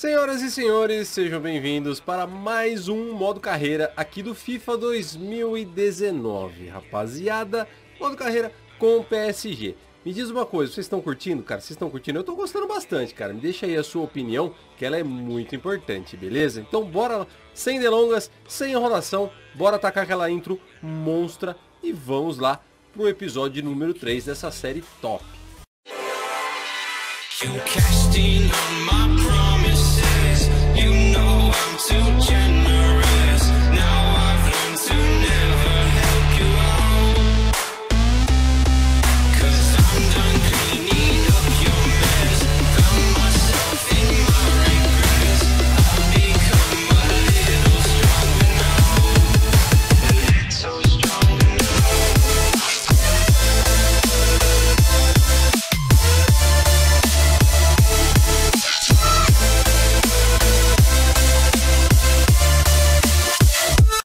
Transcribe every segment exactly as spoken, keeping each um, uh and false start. Senhoras e senhores, sejam bem-vindos para mais um modo carreira aqui do FIFA dois mil e dezenove, rapaziada. Modo carreira com o P S G. Me diz uma coisa, vocês estão curtindo, cara? Vocês estão curtindo? Eu tô gostando bastante, cara. Me deixa aí a sua opinião, que ela é muito importante, beleza? Então bora, sem delongas, sem enrolação, bora atacar aquela intro monstra e vamos lá pro episódio número três dessa série top.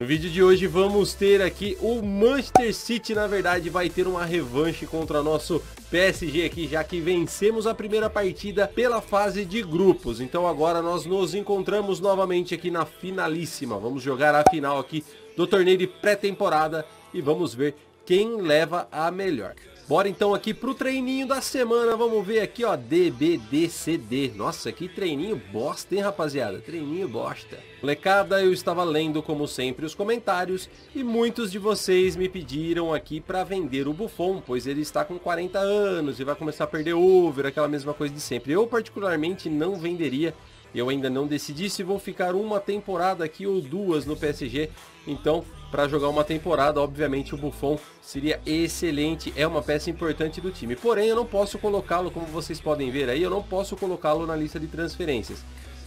No vídeo de hoje vamos ter aqui o Manchester City, na verdade vai ter uma revanche contra nosso P S G aqui, já que vencemos a primeira partida pela fase de grupos. Então agora nós nos encontramos novamente aqui na finalíssima, vamos jogar a final aqui do torneio de pré-temporada e vamos ver quem leva a melhor. Bora então aqui pro treininho da semana, vamos ver aqui ó, D B D C D, nossa que treininho bosta hein rapaziada, treininho bosta. Molecada, eu estava lendo como sempre os comentários e muitos de vocês me pediram aqui pra vender o Buffon, pois ele está com quarenta anos e vai começar a perder over, aquela mesma coisa de sempre. Eu particularmente não venderia, eu ainda não decidi se vou ficar uma temporada aqui ou duas no P S G, então para jogar uma temporada, obviamente o Buffon seria excelente, é uma peça importante do time. Porém, eu não posso colocá-lo, como vocês podem ver aí, eu não posso colocá-lo na lista de transferências.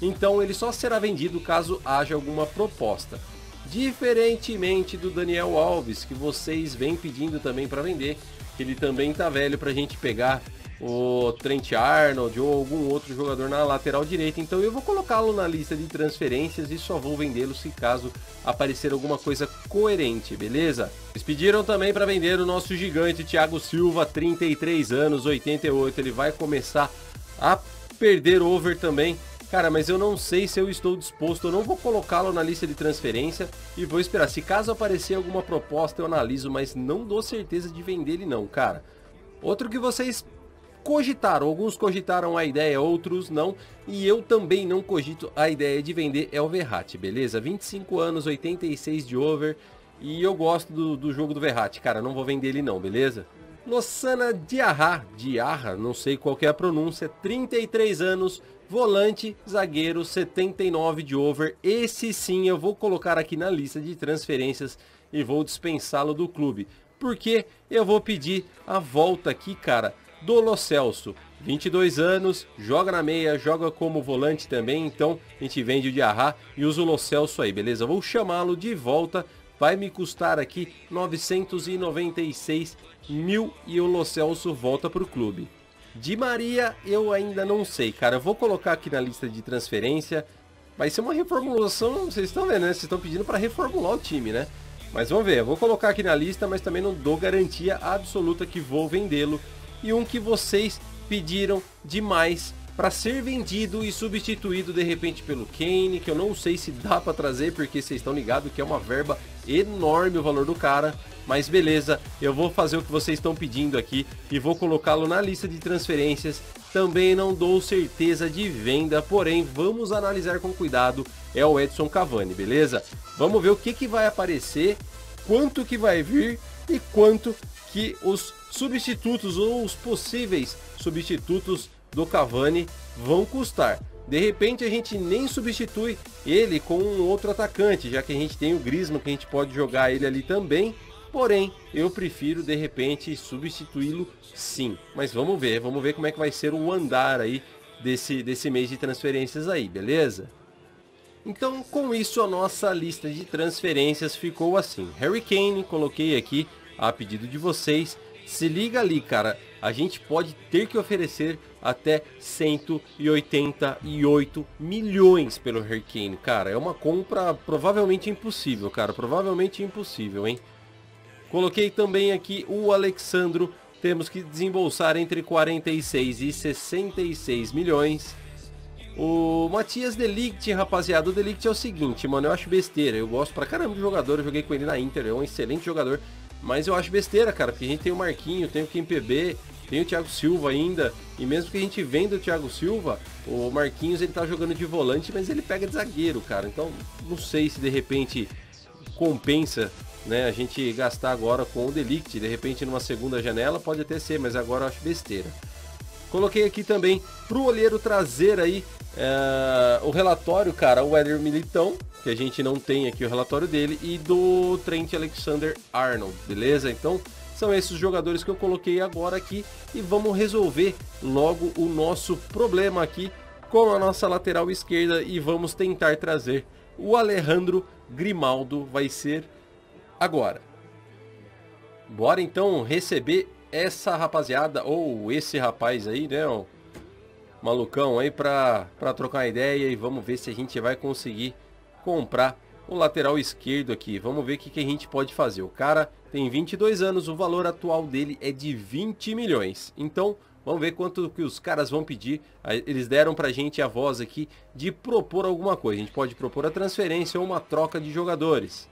Então ele só será vendido caso haja alguma proposta. Diferentemente do Daniel Alves, que vocês vêm pedindo também para vender, ele também tá velho para a gente pegar o Trent Arnold ou algum outro jogador na lateral direita, então eu vou colocá-lo na lista de transferências e só vou vendê-lo se caso aparecer alguma coisa coerente, beleza? Eles pediram também para vender o nosso gigante Thiago Silva, trinta e três anos, oitenta e oito, ele vai começar a perder over também. Cara, mas eu não sei se eu estou disposto, eu não vou colocá-lo na lista de transferência e vou esperar, se caso aparecer alguma proposta eu analiso, mas não dou certeza de vender ele não, cara. Outro que vocês cogitaram, alguns cogitaram a ideia, outros não, e eu também não cogito a ideia de vender é o Verratti, beleza? vinte e cinco anos, oitenta e seis de over, e eu gosto do, do jogo do Verratti, cara, não vou vender ele não, beleza? Lassana Diarra, Diarra, não sei qual que é a pronúncia, trinta e três anos, volante, zagueiro, setenta e nove de over, esse sim eu vou colocar aqui na lista de transferências e vou dispensá-lo do clube, porque eu vou pedir a volta aqui, cara, do Lo Celso, vinte e dois anos, joga na meia, joga como volante também, então a gente vende o Diarra e usa o Lo Celso aí, beleza? Eu vou chamá-lo de volta, vai me custar aqui novecentos e noventa e seis mil e o Lo Celso volta para o clube. Di Maria eu ainda não sei, cara, eu vou colocar aqui na lista de transferência, vai ser uma reformulação, vocês estão vendo, né? Vocês estão pedindo para reformular o time, né? Mas vamos ver, eu vou colocar aqui na lista, mas também não dou garantia absoluta que vou vendê-lo. E um que vocês pediram demais para ser vendido e substituído de repente pelo Kane, que eu não sei se dá para trazer, porque vocês estão ligados que é uma verba enorme o valor do cara. Mas beleza, eu vou fazer o que vocês estão pedindo aqui e vou colocá-lo na lista de transferências. Também não dou certeza de venda, porém vamos analisar com cuidado. É o Edson Cavani, beleza? Vamos ver o que, que vai aparecer, quanto que vai vir e quanto que os substitutos ou os possíveis substitutos do Cavani vão custar. De repente a gente nem substitui ele com um outro atacante, já que a gente tem o Griezmann que a gente pode jogar ele ali também, porém eu prefiro de repente substituí-lo sim. Mas vamos ver, vamos ver como é que vai ser o andar aí desse, desse mês de transferências aí, beleza? Então com isso a nossa lista de transferências ficou assim. Harry Kane, coloquei aqui a pedido de vocês. Se liga ali, cara, a gente pode ter que oferecer até cento e oitenta e oito milhões pelo Harry Kane, cara. É uma compra provavelmente impossível, cara, provavelmente impossível, hein? Coloquei também aqui o Alexandro, temos que desembolsar entre quarenta e seis e sessenta e seis milhões. O Matthijs de Ligt, rapaziada, o De Ligt é o seguinte, mano, eu acho besteira, eu gosto pra caramba do jogador, eu joguei com ele na Inter, é um excelente jogador, mas eu acho besteira, cara, porque a gente tem o Marquinhos, tem o Kimpembe, tem o Thiago Silva ainda, e mesmo que a gente venda o Thiago Silva, o Marquinhos ele tá jogando de volante, mas ele pega de zagueiro, cara, então não sei se de repente compensa, né, a gente gastar agora com o De Ligt, de repente numa segunda janela pode até ser, mas agora eu acho besteira. Coloquei aqui também pro olheiro trazer aí uh, o relatório, cara, o Éder Militão, que a gente não tem aqui o relatório dele, e do Trent Alexander-Arnold, beleza? Então são esses os jogadores que eu coloquei agora aqui e vamos resolver logo o nosso problema aqui com a nossa lateral esquerda e vamos tentar trazer o Alejandro Grimaldo, vai ser agora. Bora então receber essa rapaziada, ou esse rapaz aí, né, ó, malucão aí, pra, pra trocar uma ideia e vamos ver se a gente vai conseguir comprar o lateral esquerdo aqui. Vamos ver o que, que a gente pode fazer. O cara tem vinte e dois anos, o valor atual dele é de vinte milhões. Então, vamos ver quanto que os caras vão pedir. Eles deram pra gente a voz aqui de propor alguma coisa. A gente pode propor a transferência ou uma troca de jogadores.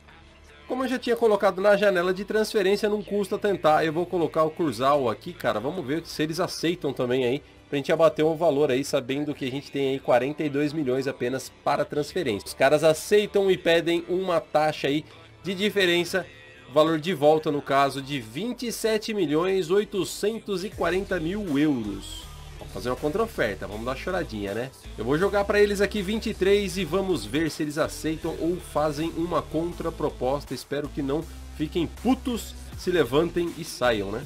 Como eu já tinha colocado na janela de transferência, não custa tentar. Eu vou colocar o Cursal aqui, cara. Vamos ver se eles aceitam também aí, pra gente abater um valor aí, sabendo que a gente tem aí quarenta e dois milhões apenas para transferência. Os caras aceitam e pedem uma taxa aí de diferença, valor de volta no caso de vinte e sete milhões oitocentos e quarenta mil euros. Vamos fazer uma contra-oferta, vamos dar uma choradinha, né? Eu vou jogar pra eles aqui vinte e três e vamos ver se eles aceitam ou fazem uma contraproposta. Espero que não fiquem putos, se levantem e saiam, né?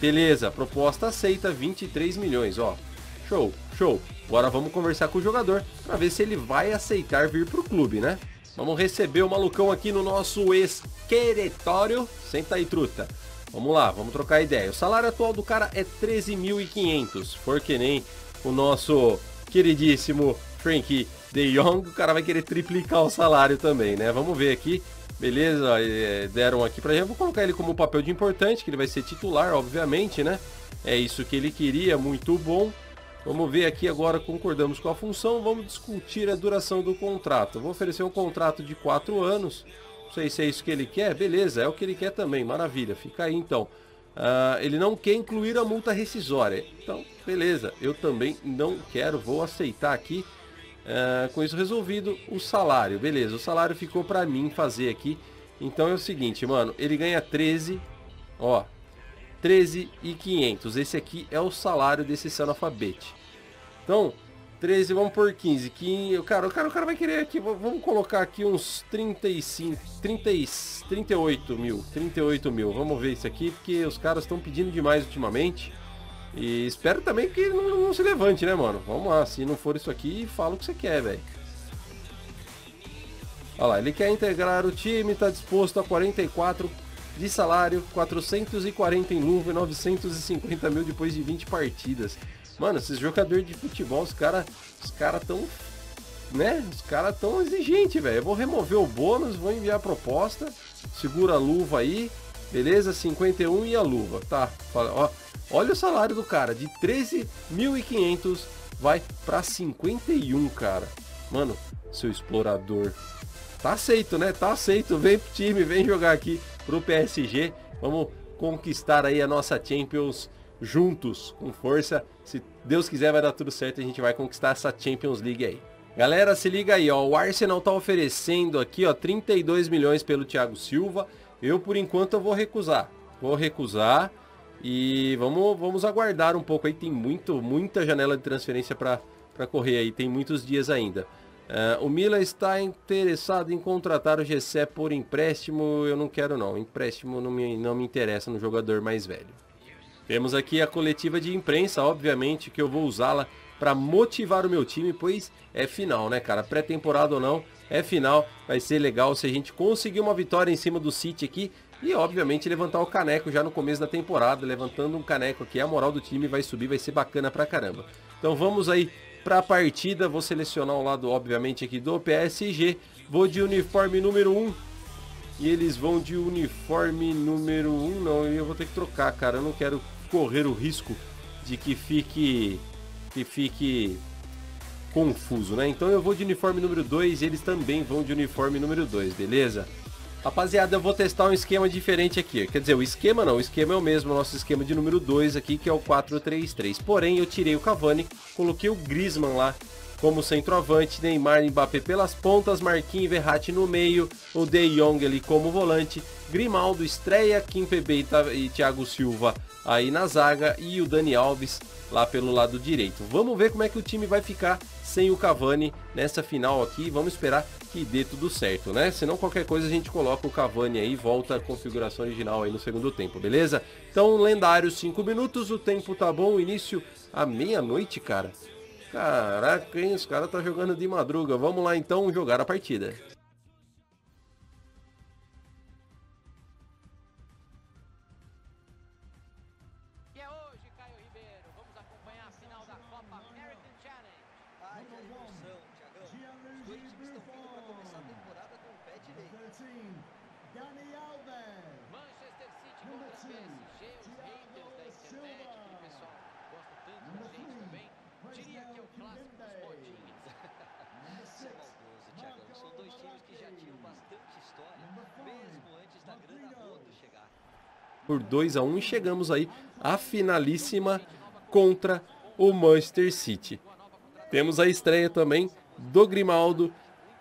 Beleza, proposta aceita, vinte e três milhões, ó. Show, show. Agora vamos conversar com o jogador pra ver se ele vai aceitar vir pro clube, né? Vamos receber o malucão aqui no nosso escritório. Senta aí, truta. Vamos lá, vamos trocar ideia. O salário atual do cara é treze mil e quinhentos. For que nem o nosso queridíssimo Frenkie de Jong, o cara vai querer triplicar o salário também, né? Vamos ver aqui. Beleza, deram aqui pra gente. Vou colocar ele como papel de importante, que ele vai ser titular, obviamente, né? É isso que ele queria, muito bom. Vamos ver aqui agora, concordamos com a função. Vamos discutir a duração do contrato. Vou oferecer um contrato de quatro anos. Não sei se é isso que ele quer. Beleza, é o que ele quer também, maravilha. Fica aí então. Uh, ele não quer incluir a multa rescisória. Então, beleza, eu também não quero. Vou aceitar aqui. Uh, com isso resolvido, o salário, beleza, o salário ficou pra mim fazer aqui. Então é o seguinte, mano, ele ganha treze, ó, treze e quinhentos, esse aqui é o salário desse analfabete. Então, treze, vamos por quinze, quinze, cara, o cara, o cara vai querer aqui, vamos colocar aqui uns trinta e cinco, trinta, trinta e oito mil, trinta e oito mil, vamos ver isso aqui, porque os caras estão pedindo demais ultimamente. E espero também que ele não, não se levante, né, mano? Vamos lá, se não for isso aqui, fala o que você quer, velho. Olha lá, ele quer integrar o time, tá disposto a quarenta e quatro de salário, quatrocentos e quarenta em luva e novecentos e cinquenta mil depois de vinte partidas. Mano, esses jogadores de futebol, os caras os cara tão, né? Os caras tão exigentes, velho. Eu vou remover o bônus, vou enviar a proposta, segura a luva aí, beleza? cinquenta e um e a luva, tá? Ó. Olha o salário do cara, de treze mil e quinhentos vai pra cinquenta e um, cara. Mano, seu explorador. Tá aceito, né? Tá aceito. Vem pro time, vem jogar aqui pro P S G. Vamos conquistar aí a nossa Champions juntos, com força. Se Deus quiser vai dar tudo certo, a gente vai conquistar essa Champions League aí. Galera, se liga aí, ó. O Arsenal tá oferecendo aqui, ó, trinta e dois milhões pelo Thiago Silva. Eu, por enquanto, eu vou recusar. Vou recusar. E vamos, vamos aguardar um pouco aí, tem muito, muita janela de transferência para correr aí, tem muitos dias ainda. Uh, o Milan está interessado em contratar o Gessé por empréstimo, eu não quero não, empréstimo não me, não me interessa no jogador mais velho. Temos aqui a coletiva de imprensa, obviamente que eu vou usá-la para motivar o meu time, pois é final, né, cara, pré-temporada ou não, é final, vai ser legal se a gente conseguir uma vitória em cima do City aqui. E, obviamente, levantar o caneco já no começo da temporada. Levantando um caneco aqui, a moral do time vai subir, vai ser bacana pra caramba. Então, vamos aí pra partida. Vou selecionar o lado, obviamente, aqui do P S G. Vou de uniforme número um. E eles vão de uniforme número um. Não, eu vou ter que trocar, cara. Eu não quero correr o risco de que fique... Que fique... confuso, né? Então eu vou de uniforme número dois e eles também vão de uniforme número dois, beleza? Rapaziada, eu vou testar um esquema diferente aqui. Quer dizer, o esquema não, o esquema é o mesmo, o nosso esquema de número dois aqui, que é o quatro três três. Porém, eu tirei o Cavani, coloquei o Griezmann lá como centroavante, Neymar e Mbappé pelas pontas, Marquinhos e Verratti no meio, o De Jong ali como volante, Grimaldo estreia, Kimpembe e Thiago Silva aí na zaga e o Daniel Alves lá pelo lado direito. Vamos ver como é que o time vai ficar sem o Cavani nessa final aqui, vamos esperar que dê tudo certo, né? Senão qualquer coisa a gente coloca o Cavani aí e volta a configuração original aí no segundo tempo, beleza? Então, lendário, cinco minutos, o tempo tá bom, início à meia-noite, cara. Caraca, hein? Os caras tá jogando de madruga. Vamos lá então jogar a partida. Por dois a um e chegamos aí à finalíssima contra o Manchester City. Temos a estreia também do Grimaldo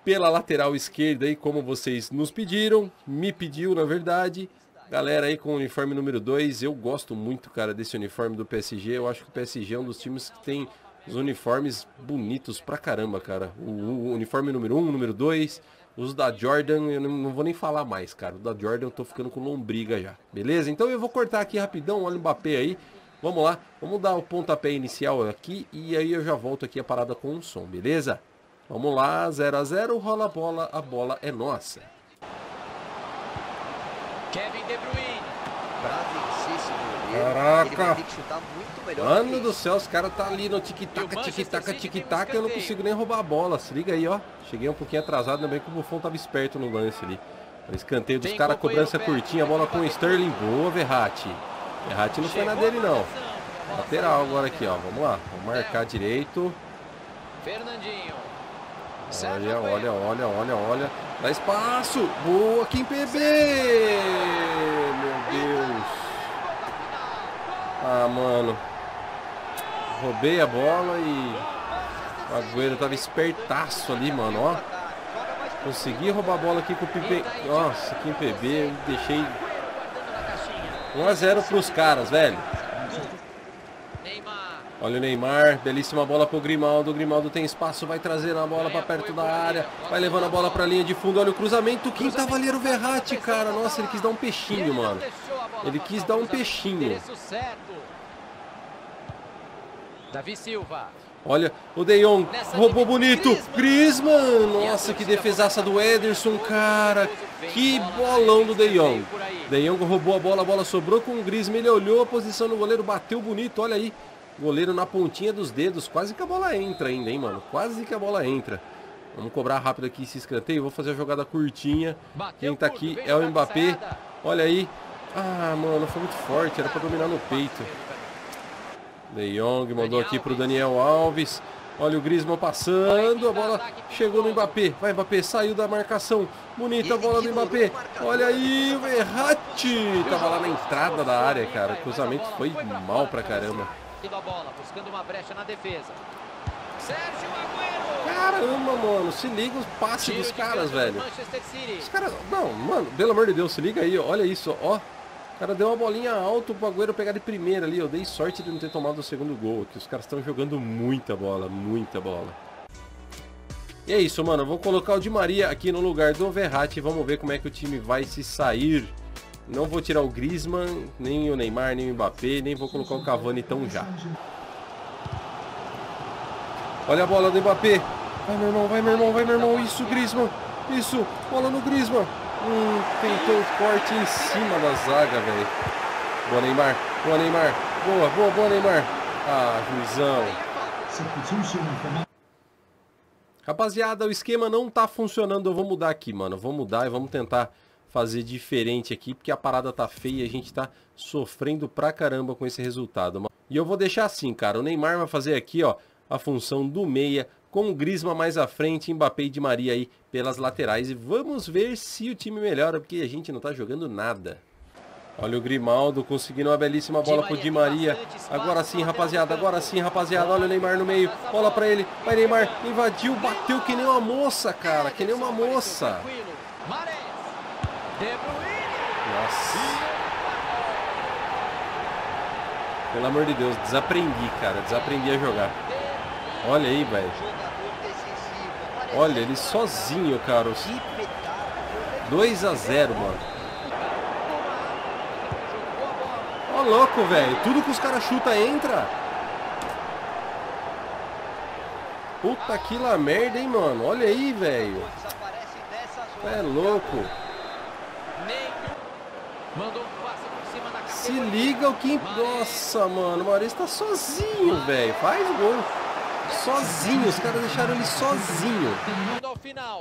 pela lateral esquerda aí, como vocês nos pediram, me pediu na verdade. Galera aí com o uniforme número dois, eu gosto muito, cara, desse uniforme do P S G. Eu acho que o P S G é um dos times que tem os uniformes bonitos pra caramba, cara. O, o uniforme número um, número dois... Os da Jordan, eu não vou nem falar mais, cara. O da Jordan eu tô ficando com lombriga já. Beleza? Então eu vou cortar aqui rapidão. Olha o Mbappé aí. Vamos lá. Vamos dar o pontapé inicial aqui. E aí eu já volto aqui a parada com o som, beleza? Vamos lá. zero a zero. Rola a bola. A bola é nossa. Kevin De Bruyne. Caraca. Mano do céu, os caras tá ali no tic-tac, tic-tac, tic-tac. Eu não consigo nem roubar a bola. Se liga aí, ó. Cheguei um pouquinho atrasado também, que o Buffon tava esperto no lance ali. O escanteio dos caras, cobrança curtinha. A bola com o Sterling. Boa, Verratti. Verratti não foi na dele, não. Lateral agora aqui, ó. Vamos lá. Vamos marcar direito. Fernandinho. Olha, olha, olha, olha, olha. Dá espaço. Boa, Kimpembe. Meu Deus. Ah, mano, roubei a bola e o Agüero tava espertaço ali, mano, ó. Consegui roubar a bola aqui com o P P. Nossa, aqui em P B, deixei um a zero pros caras, velho. Olha o Neymar, belíssima bola pro Grimaldo. O Grimaldo tem espaço, vai trazer a bola pra perto da área. Vai levando a bola pra linha de fundo, olha o cruzamento. Quem tava ali era o Verratti, cara. Nossa, ele quis dar um peixinho, mano. Ele quis dar um peixinho. David Silva. Olha, o De Jong roubou bonito. Griezmann. Nossa, que defesaça do Ederson, cara. Que bolão do De Jong. De Jong roubou a bola, a bola sobrou com o Griezmann. Ele olhou a posição do goleiro, bateu bonito, olha aí. Goleiro na pontinha dos dedos. Quase que a bola entra ainda, hein, mano. Quase que a bola entra. Vamos cobrar rápido aqui esse escanteio. Vou fazer a jogada curtinha. Quem tá aqui é o Mbappé. Olha aí. Ah, mano, foi muito forte, era pra dominar no peito. De Jong mandou aqui pro Daniel Alves. Olha o Griezmann passando, a bola chegou no Mbappé. Vai, Mbappé, saiu da marcação. Bonita a bola do Mbappé. Olha aí, o Verratti. Tava lá na entrada da área, cara. O cruzamento foi mal pra caramba. Caramba, mano, se liga os passes dos caras, velho. Os caras, não, mano, pelo amor de Deus, se liga aí, olha isso, ó. O cara deu uma bolinha alto pro Agüero pegar de primeira ali. Eu dei sorte de não ter tomado o segundo gol, que os caras estão jogando muita bola, muita bola. E é isso, mano. Eu vou colocar o Di Maria aqui no lugar do Verratti. Vamos ver como é que o time vai se sair. Não vou tirar o Griezmann, nem o Neymar, nem o Mbappé, nem vou colocar o Cavani tão já. Olha a bola do Mbappé. Vai, meu irmão, vai, meu irmão, vai, meu irmão. Isso, Griezmann. Isso, bola no Griezmann. Hum, tentou o corte em cima da zaga, velho. Boa, Neymar. Boa, Neymar. Boa, boa, boa, Neymar. Ah, juizão. Rapaziada, o esquema não tá funcionando. Eu vou mudar aqui, mano. Vou mudar e vamos tentar fazer diferente aqui, porque a parada tá feia e a gente tá sofrendo pra caramba com esse resultado. E eu vou deixar assim, cara. O Neymar vai fazer aqui, ó, a função do meia com o Griezmann mais à frente, Mbappé e Di Maria aí pelas laterais. E vamos ver se o time melhora, porque a gente não está jogando nada. Olha o Grimaldo conseguindo uma belíssima bola pro Di Maria. Agora sim, rapaziada, agora sim, rapaziada. Olha o Neymar no meio, bola pra ele. Vai Neymar, invadiu, bateu que nem uma moça, cara. Que nem uma moça. Nossa. Pelo amor de Deus, desaprendi, cara. Desaprendi a jogar. Olha aí, velho. Olha, ele sozinho, cara. dois a zero, mano. Louco, velho. Tudo que os caras chutam entra. Puta que lá merda, hein, mano. Olha aí, velho. É louco. Se liga o que... Nossa, mano. O Maurício tá sozinho, velho. Faz gol. Sozinho. Os caras deixaram ele sozinho.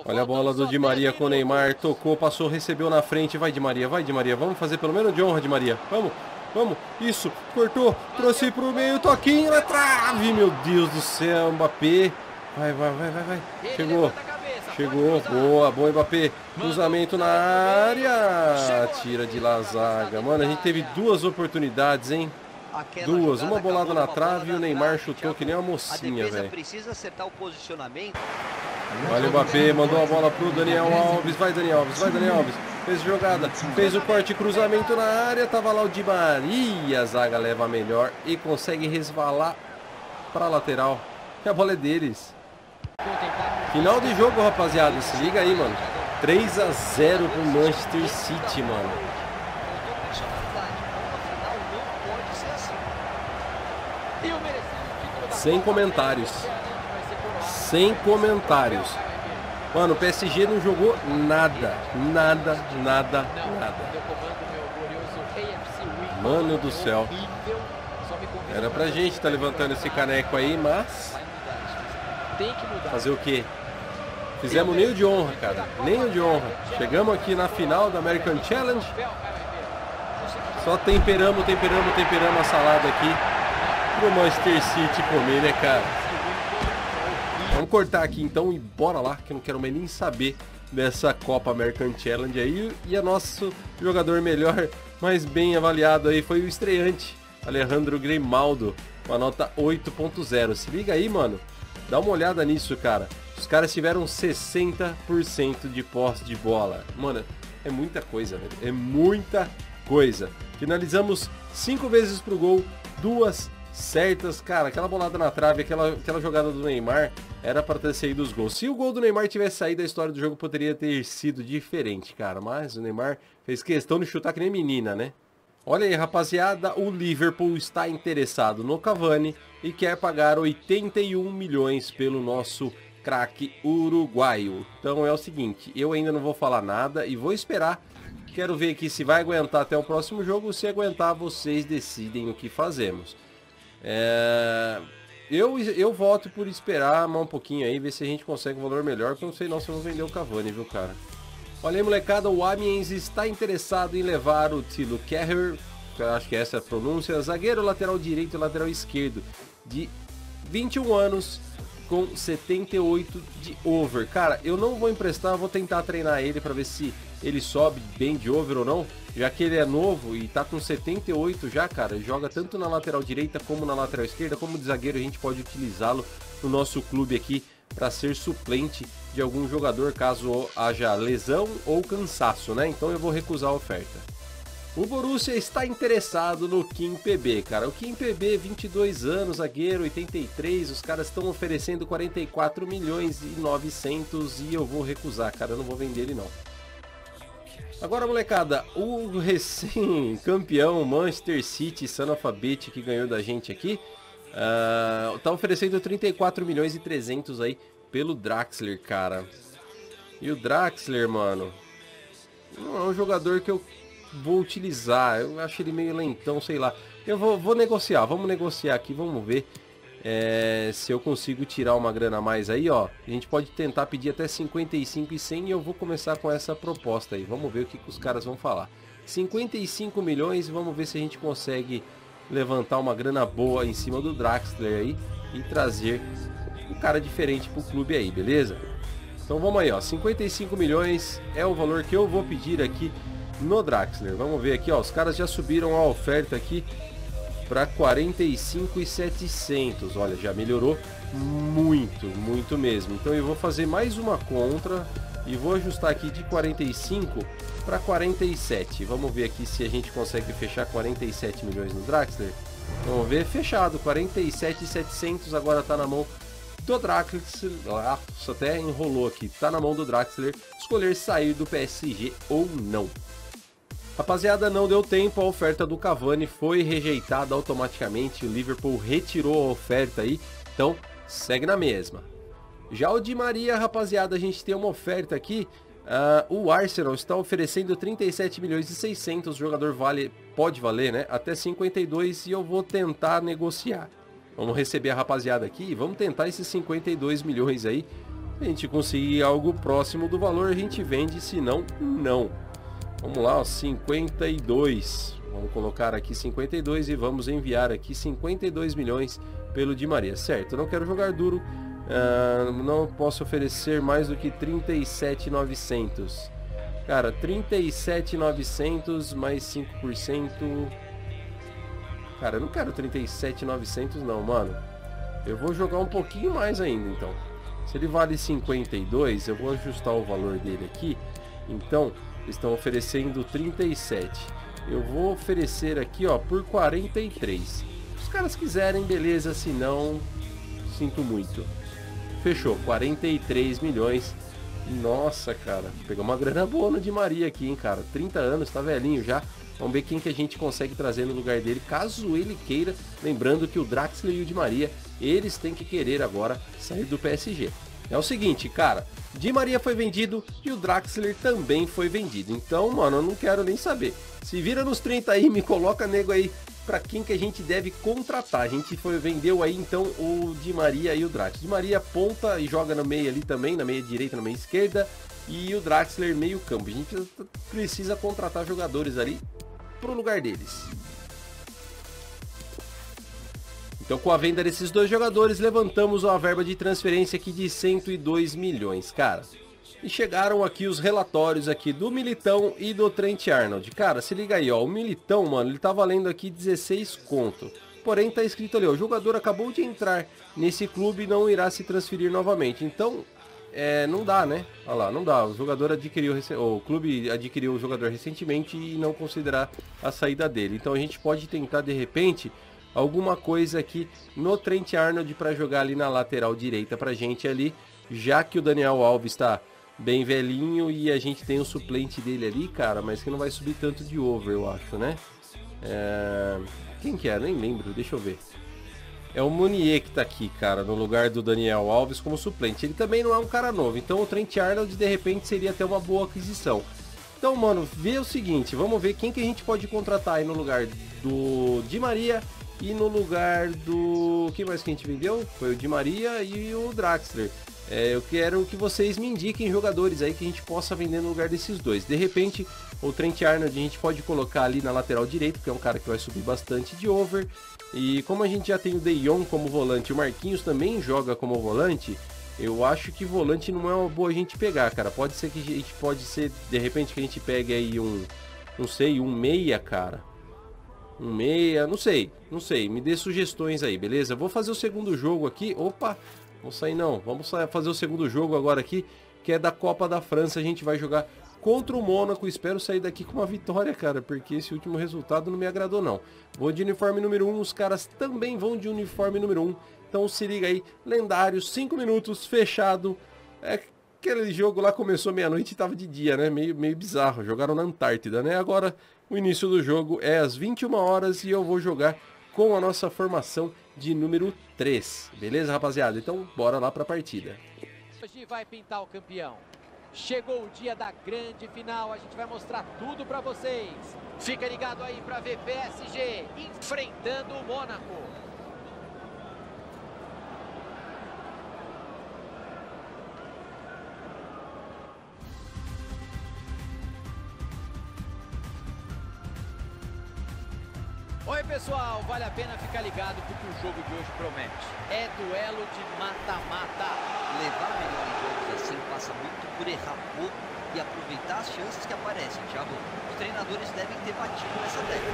Olha a bola do Di Maria com o Neymar. Tocou, passou, recebeu na frente. Vai, Di Maria. Vai, Di Maria. Vamos fazer pelo menos de honra, Di Maria. Vamos. Vamos, isso, cortou, trouxe pro meio, toquinho na trave, meu Deus do céu, Mbappé, vai, vai, vai, vai, vai, chegou, chegou, boa, boa Mbappé, cruzamento na área, tira de lá a zaga, mano, a gente teve duas oportunidades, hein, duas, uma bolada na trave e o Neymar chutou que nem uma mocinha, velho. Olha o Mbappé, mandou a bola pro Daniel Alves, vai Daniel Alves, vai Daniel Alves, fez jogada, fez o corte, cruzamento na área, tava lá o Di Maria, a zaga leva melhor e consegue resvalar pra lateral, e a bola é deles. Final de jogo, rapaziada, se liga aí, mano, três a zero pro Manchester City, mano. Sem comentários. Sem comentários. Mano, o P S G não jogou nada. Nada, nada, nada. Mano do céu. Era pra gente tá levantando esse caneco aí, mas... fazer o quê? Fizemos nem o de honra, cara. Nem o de honra. Chegamos aqui na final da American Challenge. Só temperamos, temperamos, temperamos a salada aqui. Pro Manchester City comer, né, cara? Vamos cortar aqui então e bora lá, que eu não quero mais nem saber dessa Copa American Challenge aí. E o nosso jogador melhor, mais bem avaliado aí, foi o estreante, Alejandro Grimaldo, com a nota oito ponto zero. Se liga aí, mano, dá uma olhada nisso, cara. Os caras tiveram sessenta por cento de posse de bola. Mano, é muita coisa, velho, é muita coisa. Finalizamos cinco vezes pro gol, duas certas, cara, aquela bolada na trave, aquela, aquela jogada do Neymar era para ter saído os gols. Se o gol do Neymar tivesse saído, a história do jogo poderia ter sido diferente, cara, mas o Neymar fez questão de chutar que nem menina, né? Olha aí, rapaziada, o Liverpool está interessado no Cavani e quer pagar oitenta e um milhões pelo nosso craque uruguaio. Então é o seguinte, eu ainda não vou falar nada e vou esperar. Quero ver aqui se vai aguentar até o próximo jogo. Se aguentar, vocês decidem o que fazemos. É... Eu, eu voto por esperar mais um pouquinho aí, ver se a gente consegue um valor melhor, porque eu não sei não se eu vou vender o Cavani, viu, cara? Olha aí, molecada, o Amiens está interessado em levar o Tilo Kerrer, acho que essa é a pronúncia, zagueiro lateral direito e lateral esquerdo, de vinte e um anos, com setenta e oito de over. Cara, eu não vou emprestar, vou tentar treinar ele para ver se ele sobe bem de over ou não, já que ele é novo e tá com setenta e oito já, cara, joga tanto na lateral direita como na lateral esquerda, como de zagueiro, a gente pode utilizá-lo no nosso clube aqui para ser suplente de algum jogador, caso haja lesão ou cansaço, né? Então eu vou recusar a oferta. O Borussia está interessado no Kimpembe, cara. O Kimpembe, vinte e dois anos, zagueiro, oitenta e três, os caras estão oferecendo quarenta e quatro milhões e novecentos e eu vou recusar, cara, eu não vou vender ele não. Agora, molecada, o recém-campeão Manchester City, Sanafabete, que ganhou da gente aqui, uh, tá oferecendo trinta e quatro milhões e trezentos aí pelo Draxler, cara. E o Draxler, mano, não é um jogador que eu vou utilizar, eu acho ele meio lentão, sei lá. Eu vou, vou negociar, vamos negociar aqui, vamos ver é, se eu consigo tirar uma grana a mais aí, ó. A gente pode tentar pedir até cinquenta e cinco e cem e eu vou começar com essa proposta aí. Vamos ver o que, que os caras vão falar. cinquenta e cinco milhões, vamos ver se a gente consegue levantar uma grana boa em cima do Draxler aí e trazer o cara diferente pro clube aí, beleza? Então vamos aí, ó, cinquenta e cinco milhões é o valor que eu vou pedir aqui no Draxler. Vamos ver aqui, ó, os caras já subiram a oferta aqui para quarenta e cinco mil e setecentos, olha, já melhorou muito, muito mesmo. Então eu vou fazer mais uma contra e vou ajustar aqui de quarenta e cinco para quarenta e sete. Vamos ver aqui se a gente consegue fechar quarenta e sete milhões no Draxler. Vamos ver, fechado, quarenta e sete mil e setecentos agora tá na mão do Draxler. Ah, isso até enrolou aqui, tá na mão do Draxler escolher sair do P S G ou não. Rapaziada, não deu tempo, a oferta do Cavani foi rejeitada automaticamente, o Liverpool retirou a oferta aí, então segue na mesma. Já o Di Maria, rapaziada, a gente tem uma oferta aqui, uh, o Arsenal está oferecendo trinta e sete milhões e seiscentos, o jogador vale, pode valer, né, até cinquenta e dois, e eu vou tentar negociar. Vamos receber a rapaziada aqui e vamos tentar esses cinquenta e dois milhões aí, se a gente conseguir algo próximo do valor a gente vende, se não, não. Vamos lá, ó, cinquenta e dois, vamos colocar aqui cinquenta e dois e vamos enviar aqui cinquenta e dois milhões pelo Di Maria, certo? Eu não quero jogar duro, uh, não posso oferecer mais do que trinta e sete mil e novecentos, cara, trinta e sete mil e novecentos mais cinco por cento, cara, eu não quero trinta e sete mil e novecentos não, mano, eu vou jogar um pouquinho mais ainda, então, se ele vale cinquenta e dois, eu vou ajustar o valor dele aqui, então... Estão oferecendo trinta e sete. Eu vou oferecer aqui, ó, por quarenta e três. Se os caras quiserem, beleza, se não, sinto muito. Fechou, quarenta e três milhões. Nossa, cara, pegou uma grana boa no Di Maria aqui, hein, cara. trinta anos, tá velhinho já. Vamos ver quem que a gente consegue trazer no lugar dele, caso ele queira. Lembrando que o Draxler e o Di Maria, eles têm que querer agora sair do P S G. É o seguinte, cara, Di Maria foi vendido e o Draxler também foi vendido. Então, mano, eu não quero nem saber. Se vira nos trinta aí, me coloca, nego, aí pra quem que a gente deve contratar. A gente foi, vendeu aí, então, o Di Maria e o Draxler. Di Maria ponta e joga no meio ali também, na meia direita, na meia esquerda. E o Draxler meio campo. A gente precisa contratar jogadores ali pro lugar deles. Então, com a venda desses dois jogadores, levantamos uma verba de transferência aqui de cento e dois milhões, cara. E chegaram aqui os relatórios aqui do Militão e do Trent Arnold. Cara, se liga aí, ó, o Militão, mano, ele tá valendo aqui dezesseis conto. Porém, tá escrito ali, ó, o jogador acabou de entrar nesse clube e não irá se transferir novamente. Então, é, não dá, né? Olha lá, não dá. O jogador adquiriu, o clube adquiriu o jogador recentemente e não considerar a saída dele. Então, a gente pode tentar, de repente... alguma coisa aqui no Trent Arnold para jogar ali na lateral direita pra gente ali, já que o Daniel Alves tá bem velhinho e a gente tem o suplente dele ali, cara, mas que não vai subir tanto de over, eu acho, né? É... quem que é? Nem lembro, deixa eu ver. É o Munier que tá aqui, cara, no lugar do Daniel Alves como suplente. Ele também não é um cara novo, então o Trent Arnold de repente seria até uma boa aquisição. Então, mano, vê o seguinte, vamos ver quem que a gente pode contratar aí no lugar do Di Maria... e no lugar do... quem mais que a gente vendeu? Foi o Di Maria e o Draxler. É, eu quero que vocês me indiquem jogadores aí que a gente possa vender no lugar desses dois. De repente, o Trent Arnold a gente pode colocar ali na lateral direita, que é um cara que vai subir bastante de over. E como a gente já tem o De Jong como volante e o Marquinhos também joga como volante, eu acho que volante não é uma boa a gente pegar, cara. Pode ser que a gente pode ser, de repente, que a gente pegue aí um... não sei, um meia, cara. Um meia, não sei, não sei, me dê sugestões aí, beleza? Vou fazer o segundo jogo aqui, opa, vou sair não, vamos fazer o segundo jogo agora aqui, que é da Copa da França, a gente vai jogar contra o Mônaco, espero sair daqui com uma vitória, cara, porque esse último resultado não me agradou não. Vou de uniforme número um, os caras também vão de uniforme número um, então se liga aí, lendário, cinco minutos, fechado, é... aquele jogo lá começou meia-noite e tava de dia, né? Meio, meio bizarro. Jogaram na Antártida, né? Agora o início do jogo é às vinte e uma horas e eu vou jogar com a nossa formação de número três. Beleza, rapaziada? Então bora lá pra partida. Hoje vai pintar o campeão. Chegou o dia da grande final. A gente vai mostrar tudo pra vocês. Fica ligado aí pra ver P S G enfrentando o Mônaco. Oi pessoal, vale a pena ficar ligado porque o jogo de hoje promete. É duelo de mata-mata. Levar melhor em jogos assim passa muito por errar pouco e aproveitar as chances que aparecem, Thiago. Os treinadores devem ter batido nessa tecla.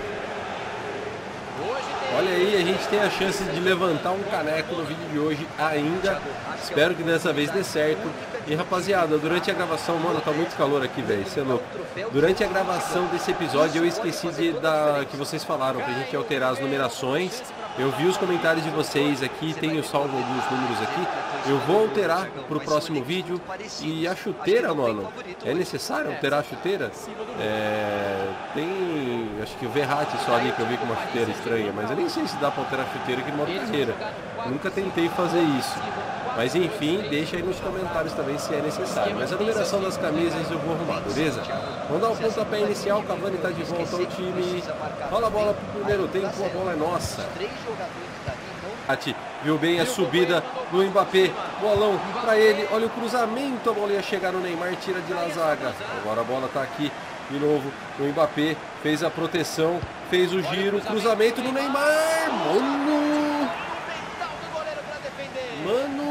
Hoje tem... Olha aí, a gente tem a chance de levantar um caneco no vídeo de hoje ainda. Thiago, espero que dessa vez dê certo. E rapaziada, durante a gravação, mano, tá muito calor aqui, velho, você é louco. Durante a gravação desse episódio eu esqueci de da, que vocês falaram pra gente alterar as numerações. Eu vi os comentários de vocês aqui, tenho salvo alguns números aqui. Eu vou alterar pro próximo vídeo. E a chuteira, mano, é necessário alterar a chuteira? É, tem, acho que o Verratti só ali que eu vi com uma chuteira estranha, mas eu nem sei se dá pra alterar a chuteira aqui no modo carreira. Nunca tentei fazer isso. Mas enfim, deixa aí nos comentários também se é necessário. Mas a numeração das camisas eu vou arrumar, beleza? Vamos dar um pontapé inicial, Cavani tá de volta ao time. Rola a bola pro primeiro tempo, a bola é nossa. Ati, viu bem a subida do Mbappé, bolão pra ele, olha o cruzamento, a bola ia chegar no Neymar, tira de lá zaga. Agora a bola tá aqui de novo, o Mbappé fez a proteção, fez o giro, cruzamento do Neymar, mano! Mano!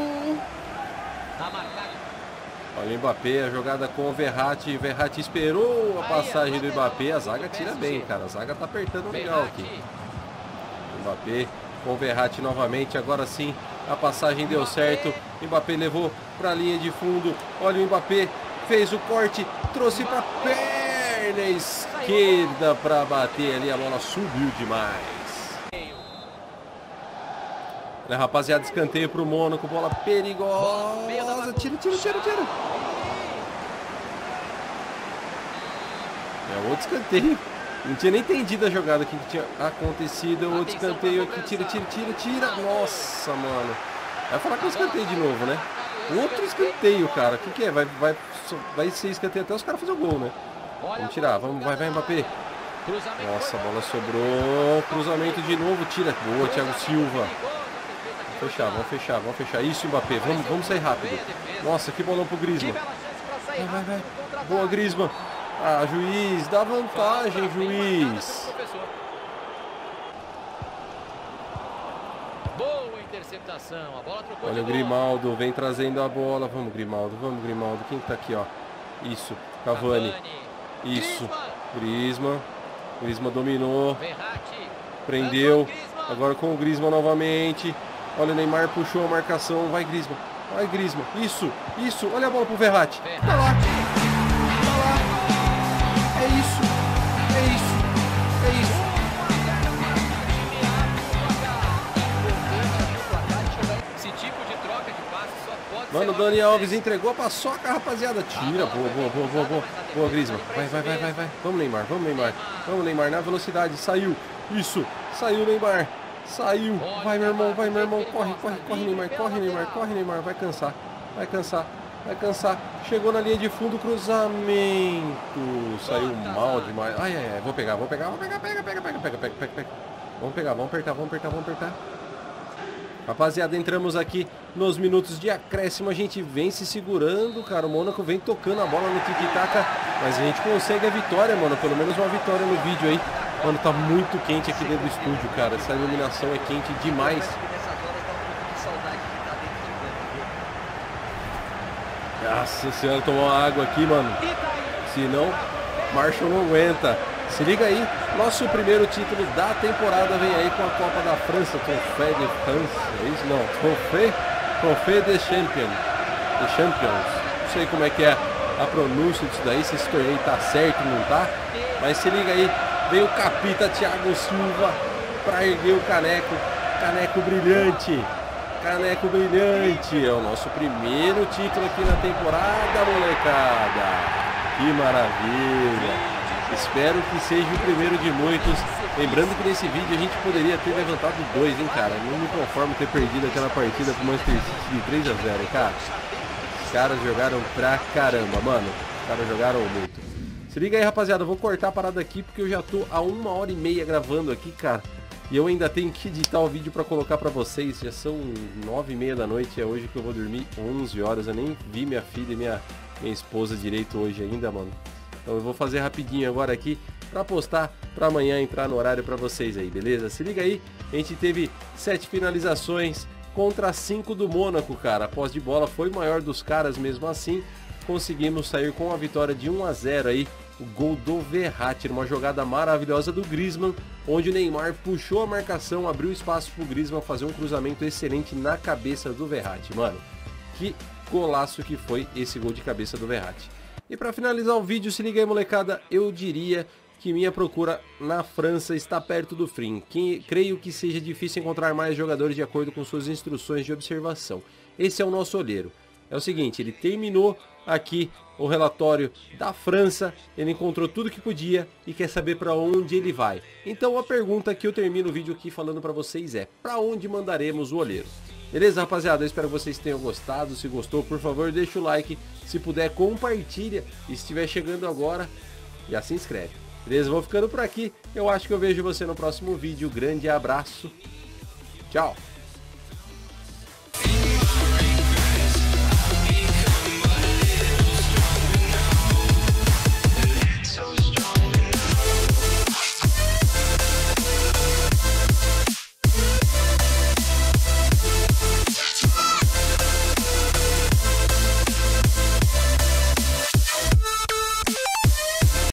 Olha o Mbappé, a jogada com o Verratti, Verratti esperou a passagem do Mbappé, a zaga tira bem, cara, a zaga tá apertando legal aqui. Mbappé com o Verratti novamente, agora sim a passagem deu certo, Mbappé levou pra linha de fundo, olha o Mbappé, fez o corte, trouxe pra perna esquerda pra bater ali, a bola subiu demais. Rapaziada, escanteio pro Mônaco, bola perigosa, tira, tira, tira, tira. É outro escanteio, não tinha nem entendido a jogada que tinha acontecido, é outro escanteio aqui, tira, tira, tira, tira, nossa, mano. Vai falar que é escanteio de novo, né? Outro escanteio, cara, o que que é? Vai, vai, vai ser escanteio até os caras fazerem o gol, né? Vamos tirar, vamos, vai, vai, Mbappé. Nossa, a bola sobrou, cruzamento de novo, tira, boa, Thiago Silva. Fechar, vamos fechar, vamos fechar. Isso, Mbappé, vamos, vamos sair rápido. Nossa, que bolão pro Griezmann. Vai, vai, vai. Boa, Griezmann. Ah, juiz, dá vantagem, juiz. Boa interceptação, a bola trocou. Olha o Grimaldo, vem trazendo a bola. Vamos, Grimaldo, vamos, Grimaldo. Quem tá aqui, ó? Isso, Cavani. Isso, Griezmann. Griezmann dominou. Prendeu. Agora com o Griezmann novamente. Olha, o Neymar puxou a marcação. Vai, Griezmann. Vai, Griezmann. Isso, isso. Olha a bola pro Verratti. Tá lá. Tá lá. É isso. É isso. É isso. Mano, o Daniel Alves entregou a paçoca, rapaziada. Tira. Boa, boa, boa, boa, boa. Boa, Griezmann. Vai, vai, vai, vai, vai. Vamos, Neymar. Vamos, Neymar. Vamos, Neymar. Na velocidade. Saiu. Isso. Saiu, Neymar. Saiu, vai meu irmão, vai meu irmão, corre, corre, corre Neymar, corre Neymar, corre Neymar, vai cansar, vai cansar, vai cansar, chegou na linha de fundo, cruzamento, saiu mal demais, ai, ai, ai, vou pegar, vou pegar, vou pegar, pega, pega, pega, pega, pega, pega, pega, vamos pegar, vamos apertar, vamos apertar, vamos apertar. Rapaziada, entramos aqui nos minutos de acréscimo, a gente vem se segurando, cara, o Mônaco vem tocando a bola no tic-tac, mas a gente consegue a vitória, mano, pelo menos uma vitória no vídeo aí. Mano, tá muito quente aqui dentro do estúdio, cara. Essa iluminação é quente demais. Nossa senhora, tomou uma água aqui, mano. Se não, Marshall não aguenta. Se liga aí, nosso primeiro título da temporada vem aí com a Copa da França. Trophée de France, é isso? Não, Trophée, Trophée de Champions. De Champions. Não sei como é que é a pronúncia disso daí, se esse torneio tá certo ou não tá. Mas se liga aí. Veio o capita Thiago Silva para erguer o caneco. Caneco brilhante. Caneco brilhante. É o nosso primeiro título aqui na temporada, molecada. Que maravilha. Espero que seja o primeiro de muitos. Lembrando que nesse vídeo a gente poderia ter levantado dois, hein, cara. Não me conformo ter perdido aquela partida com o Manchester City de três a zero, hein, cara. Os caras jogaram pra caramba, mano. Os caras jogaram muito. Se liga aí, rapaziada, eu vou cortar a parada aqui porque eu já tô há uma hora e meia gravando aqui, cara. E eu ainda tenho que editar o vídeo pra colocar pra vocês. Já são nove e meia da noite, é hoje que eu vou dormir onze horas. Eu nem vi minha filha e minha, minha esposa direito hoje ainda, mano. Então eu vou fazer rapidinho agora aqui pra postar para amanhã entrar no horário para vocês aí, beleza? Se liga aí, a gente teve sete finalizações contra cinco do Mônaco, cara. A posse de bola foi maior dos caras, mesmo assim conseguimos sair com a vitória de um a zero aí. O gol do Verratti, uma jogada maravilhosa do Griezmann, onde o Neymar puxou a marcação, abriu espaço pro Griezmann fazer um cruzamento excelente na cabeça do Verratti, mano. Que golaço que foi esse gol de cabeça do Verratti. E para finalizar o vídeo, se liga aí, molecada, eu diria que minha procura na França está perto do fim. Que, creio que seja difícil encontrar mais jogadores de acordo com suas instruções de observação. Esse é o nosso olheiro. É o seguinte, ele terminou aqui o relatório da França, ele encontrou tudo que podia e quer saber para onde ele vai. Então a pergunta que eu termino o vídeo aqui falando para vocês é, para onde mandaremos o olheiro? Beleza, rapaziada? Eu espero que vocês tenham gostado. Se gostou, por favor, deixa o like. Se puder, compartilha. E se estiver chegando agora, já se inscreve. Beleza? Vou ficando por aqui. Eu acho que eu vejo você no próximo vídeo. Grande abraço. Tchau.